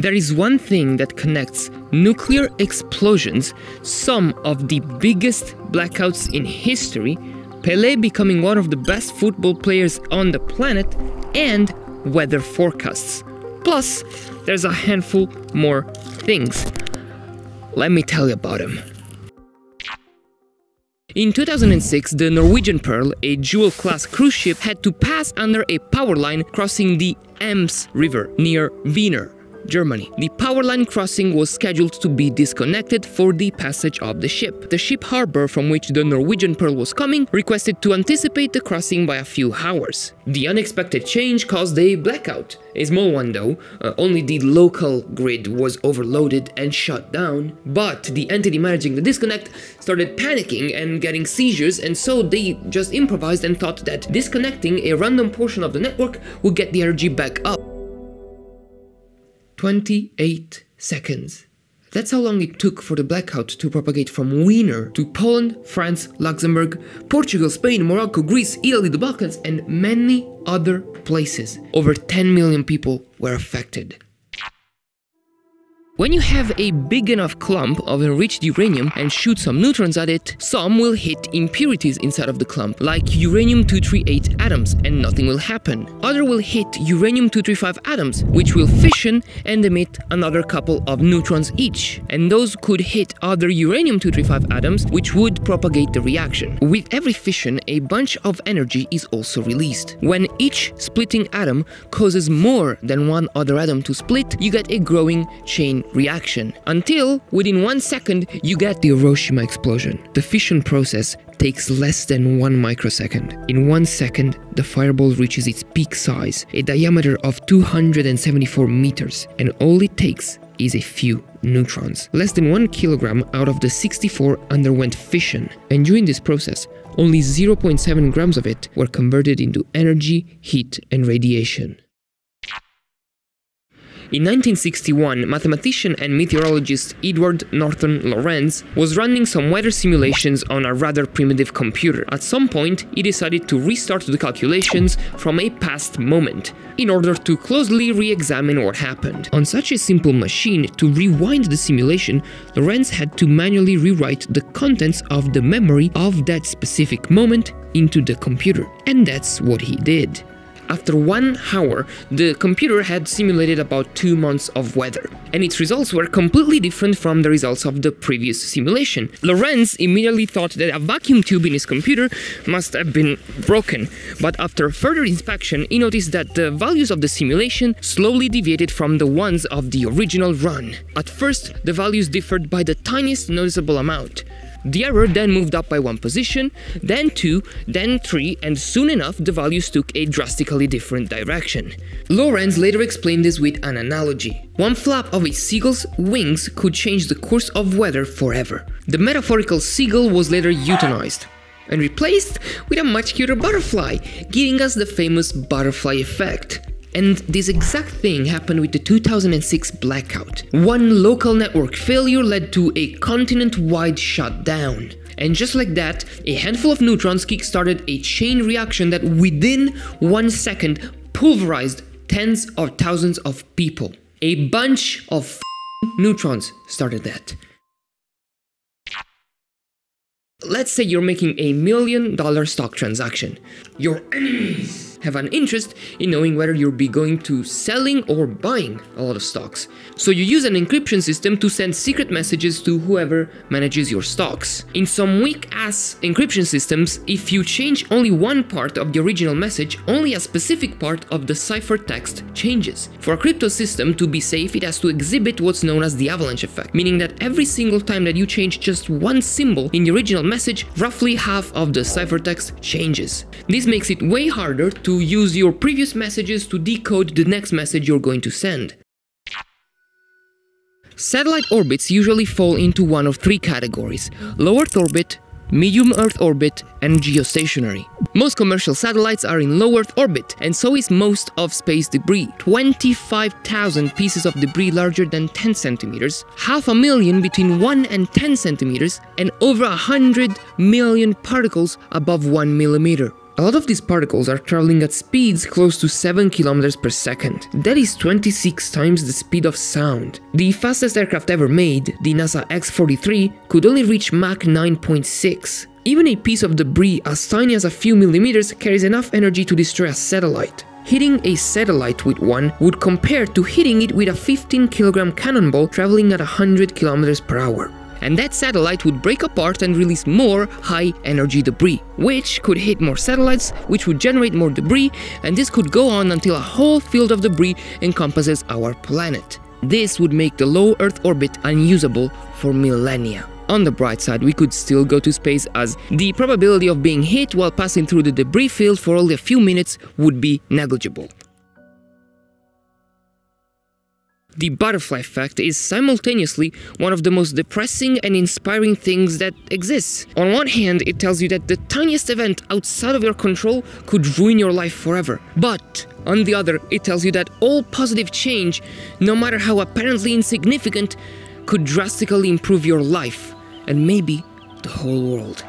There is one thing that connects nuclear explosions, some of the biggest blackouts in history, Pelé becoming one of the best football players on the planet, and weather forecasts. Plus, there's a handful more things. Let me tell you about them. In 2006, the Norwegian Pearl, a jewel-class cruise ship, had to pass under a power line crossing the Ems River near Wiener, Germany. The power line crossing was scheduled to be disconnected for the passage of the ship. The ship harbor from which the Norwegian Pearl was coming requested to anticipate the crossing by a few hours. The unexpected change caused a blackout. A small one though, only the local grid was overloaded and shut down, but the entity managing the disconnect started panicking and getting seizures, and so they just improvised and thought that disconnecting a random portion of the network would get the energy back up. 28 seconds. That's how long it took for the blackout to propagate from Wiener to Poland, France, Luxembourg, Portugal, Spain, Morocco, Greece, Italy, the Balkans, and many other places. Over 10 million people were affected. When you have a big enough clump of enriched uranium and shoot some neutrons at it, some will hit impurities inside of the clump, like uranium-238 atoms, and nothing will happen. Other will hit uranium-235 atoms, which will fission and emit another couple of neutrons each. And those could hit other uranium-235 atoms, which would propagate the reaction. With every fission, a bunch of energy is also released. When each splitting atom causes more than one other atom to split, you get a growing chain reaction, until within 1 second you get the Hiroshima explosion. The fission process takes less than 1 microsecond. In 1 second, the fireball reaches its peak size, a diameter of 274 meters, and all it takes is a few neutrons. Less than 1 kilogram out of the 64 underwent fission, and during this process, only 0.7 grams of it were converted into energy, heat, and radiation. In 1961, mathematician and meteorologist Edward Norton Lorenz was running some weather simulations on a rather primitive computer. At some point, he decided to restart the calculations from a past moment in order to closely re-examine what happened. On such a simple machine, to rewind the simulation, Lorenz had to manually rewrite the contents of the memory of that specific moment into the computer. And that's what he did. After 1 hour, the computer had simulated about 2 months of weather, and its results were completely different from the results of the previous simulation. Lorenz immediately thought that a vacuum tube in his computer must have been broken, but after further inspection, he noticed that the values of the simulation slowly deviated from the ones of the original run. At first, the values differed by the tiniest noticeable amount. The error then moved up by 1 position, then 2, then 3, and soon enough the values took a drastically different direction. Lorenz later explained this with an analogy. 1 flap of a seagull's wings could change the course of weather forever. The metaphorical seagull was later euthanized and replaced with a much cuter butterfly, giving us the famous butterfly effect. And this exact thing happened with the 2006 blackout. One local network failure led to a continent-wide shutdown. And just like that, a handful of neutrons kick-started a chain reaction that within 1 second pulverized tens of thousands of people. A bunch of f***ing neutrons started that. Let's say you're making a $1 million stock transaction. Your enemies have an interest in knowing whether you'll be going to selling or buying a lot of stocks. So you use an encryption system to send secret messages to whoever manages your stocks. In some weak-ass encryption systems, if you change only one part of the original message, only a specific part of the ciphertext changes. For a crypto system to be safe, it has to exhibit what's known as the avalanche effect, meaning that every single time that you change just one symbol in the original message, roughly half of the ciphertext changes. This makes it way harder to use your previous messages to decode the next message you're going to send. Satellite orbits usually fall into one of 3 categories: low Earth orbit, medium Earth orbit, and geostationary. Most commercial satellites are in low Earth orbit, and so is most of space debris. 25,000 pieces of debris larger than 10 centimeters, 500,000 between 1 and 10 centimeters, and over 100 million particles above 1 millimeter. A lot of these particles are traveling at speeds close to 7 km per second. That is 26 times the speed of sound. The fastest aircraft ever made, the NASA X-43, could only reach Mach 9.6. Even a piece of debris as tiny as a few millimeters carries enough energy to destroy a satellite. Hitting a satellite with one would compare to hitting it with a 15-kilogram cannonball traveling at 100 km per hour. And that satellite would break apart and release more high-energy debris, which could hit more satellites, which would generate more debris, and this could go on until a whole field of debris encompasses our planet. This would make the low Earth orbit unusable for millennia. On the bright side, we could still go to space, as the probability of being hit while passing through the debris field for only a few minutes would be negligible. The butterfly effect is simultaneously one of the most depressing and inspiring things that exists. On one hand, it tells you that the tiniest event outside of your control could ruin your life forever. But on the other, it tells you that all positive change, no matter how apparently insignificant, could drastically improve your life and maybe the whole world.